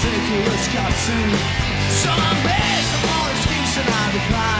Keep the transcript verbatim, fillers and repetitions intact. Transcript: Ridiculous costume. So I'm based on all excuses and I decline.